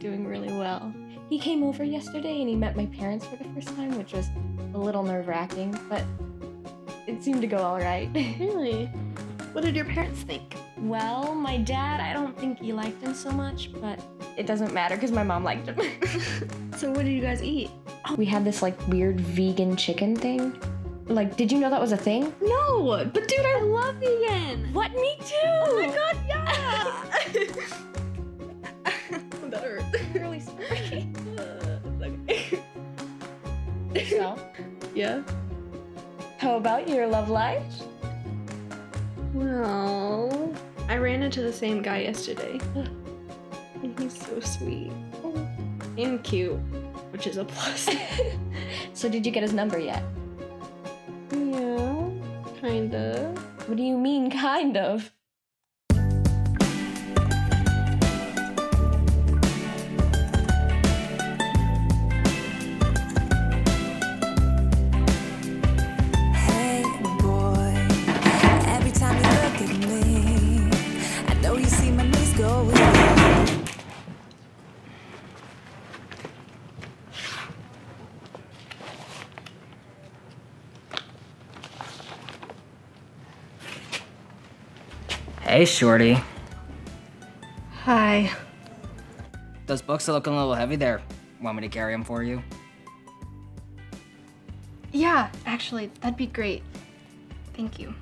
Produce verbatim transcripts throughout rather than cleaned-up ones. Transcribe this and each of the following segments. Doing really well. He came over yesterday and he met my parents for the first time, which was a little nerve-wracking, but it seemed to go all right. Really? What did your parents think? Well, my dad, I don't think he liked him so much, but it doesn't matter because my mom liked him. So what did you guys eat? We had this like weird vegan chicken thing. Like, did you know that was a thing? No, but dude, I love vegan. What? Me too. Oh my God, yeah. Really sorry. Uh, okay. So? Yeah? How about your love life? Well, I ran into the same guy yesterday. And he's so sweet. And cute, which is a plus. So did you get his number yet? Yeah, kind of. What do you mean, kind of? Hey, Shorty. Hi. Those books are looking a little heavy there. Want me to carry them for you? Yeah, actually, that'd be great. Thank you.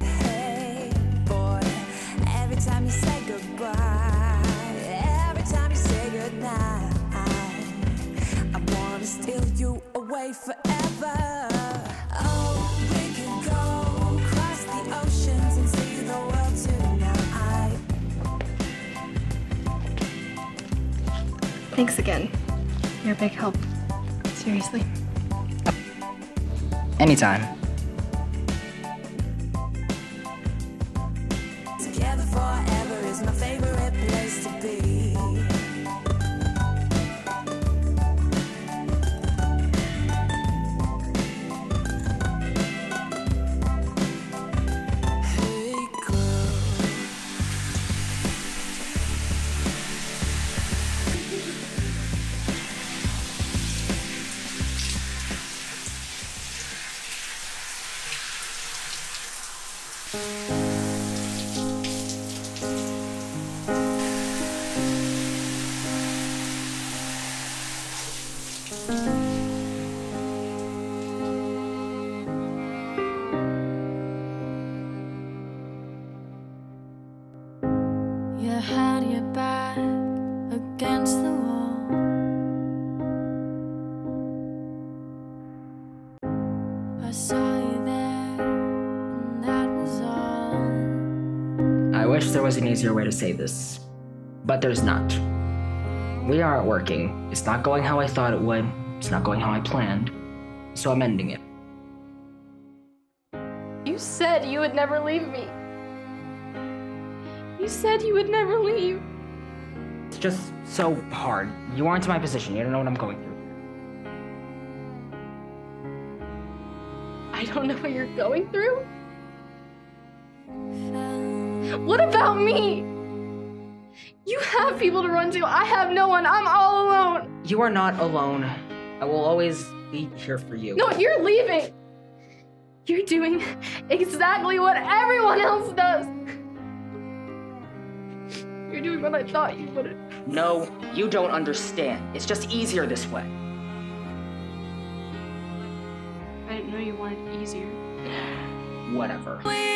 Hey, boy, every time you say goodbye, every time you say goodnight, I wanna steal you away forever. Thanks again. You're a big help. Seriously. Anytime. Together forever is my favorite place to be. wish there was an easier way to say this, but there's not. We aren't working. It's not going how I thought it would. It's not going how I planned. So I'm ending it. You said you would never leave me. You said you would never leave. It's just so hard. You aren't in my position. You don't know what I'm going through. I don't know what you're going through? What about me? You have people to run to. I have no one. I'm all alone. You are not alone. I will always be here for you. No, you're leaving. You're doing exactly what everyone else does. You're doing what I thought you wouldn't. No, you don't understand. It's just easier this way. I didn't know you wanted easier. Whatever. We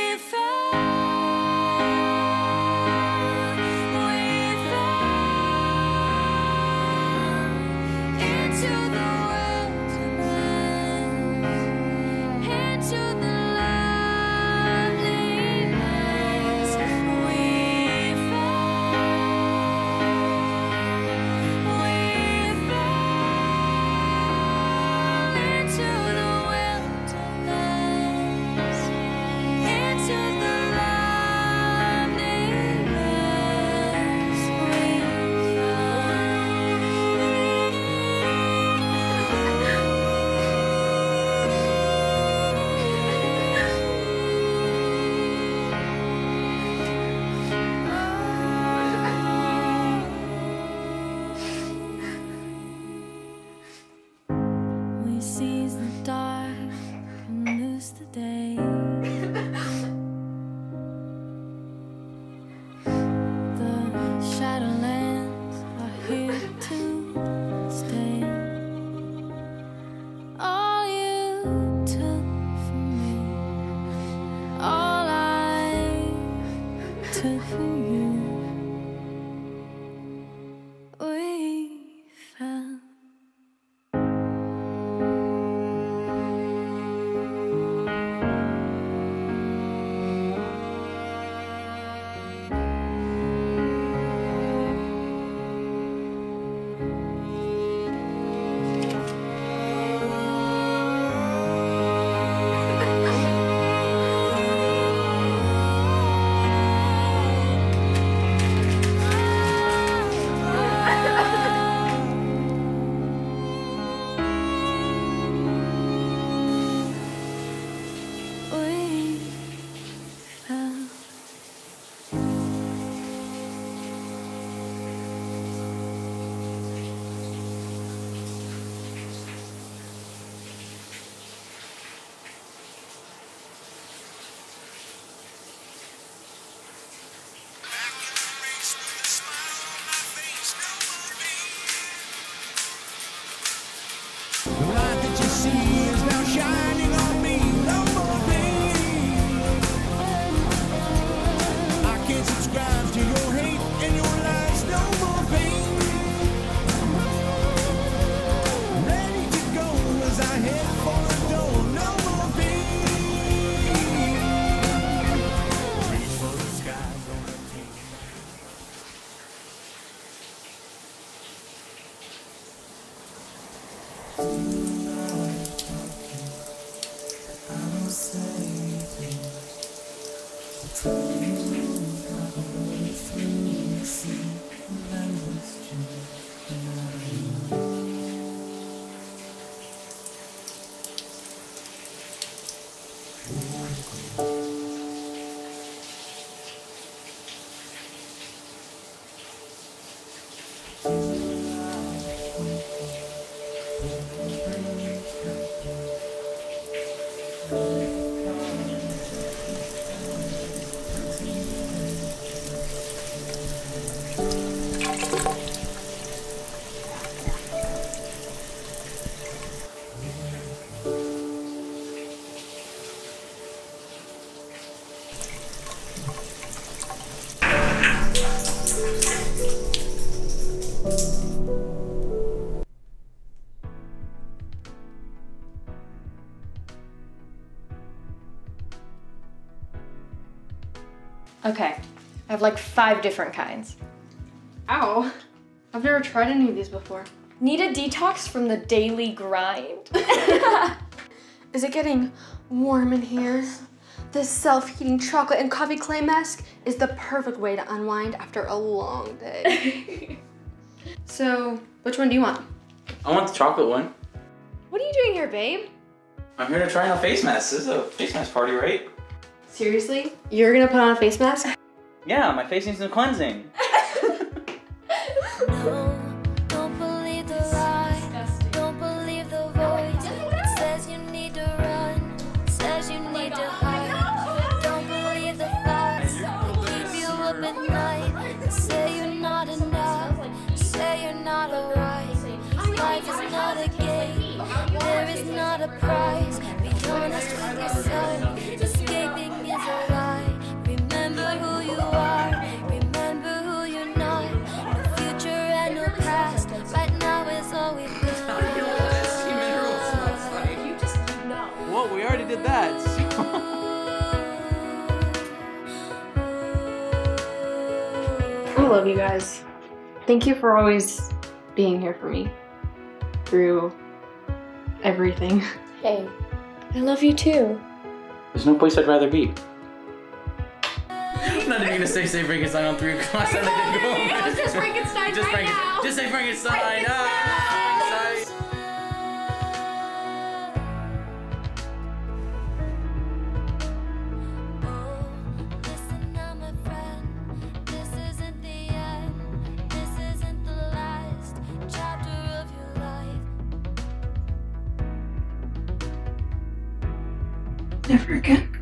Okay, I have like five different kinds. Ow. I've never tried any of these before. Need a detox from the daily grind? Is it getting warm in here? This self-heating chocolate and coffee clay mask is the perfect way to unwind after a long day. So, which one do you want? I want the chocolate one. What are you doing here, babe? I'm here to try on a face mask. This is a face mask party, right? Seriously? You're gonna put on a face mask? Yeah, my face needs some cleansing. Prize. Be honest with yourself. Escaping is a lie. Remember who you are. Remember who you're not. No future and no past. Right now is all we've got. Whoa, we already did that. I love you guys. Thank you for always being here for me through everything. Hey, I love you too. There's no place I'd rather be. I'm not even gonna say say Frankenstein on three o'clock. I, I, I was just Frankenstein just right Frank now. Just say Frankenstein. Frankenstein. Ah, never again.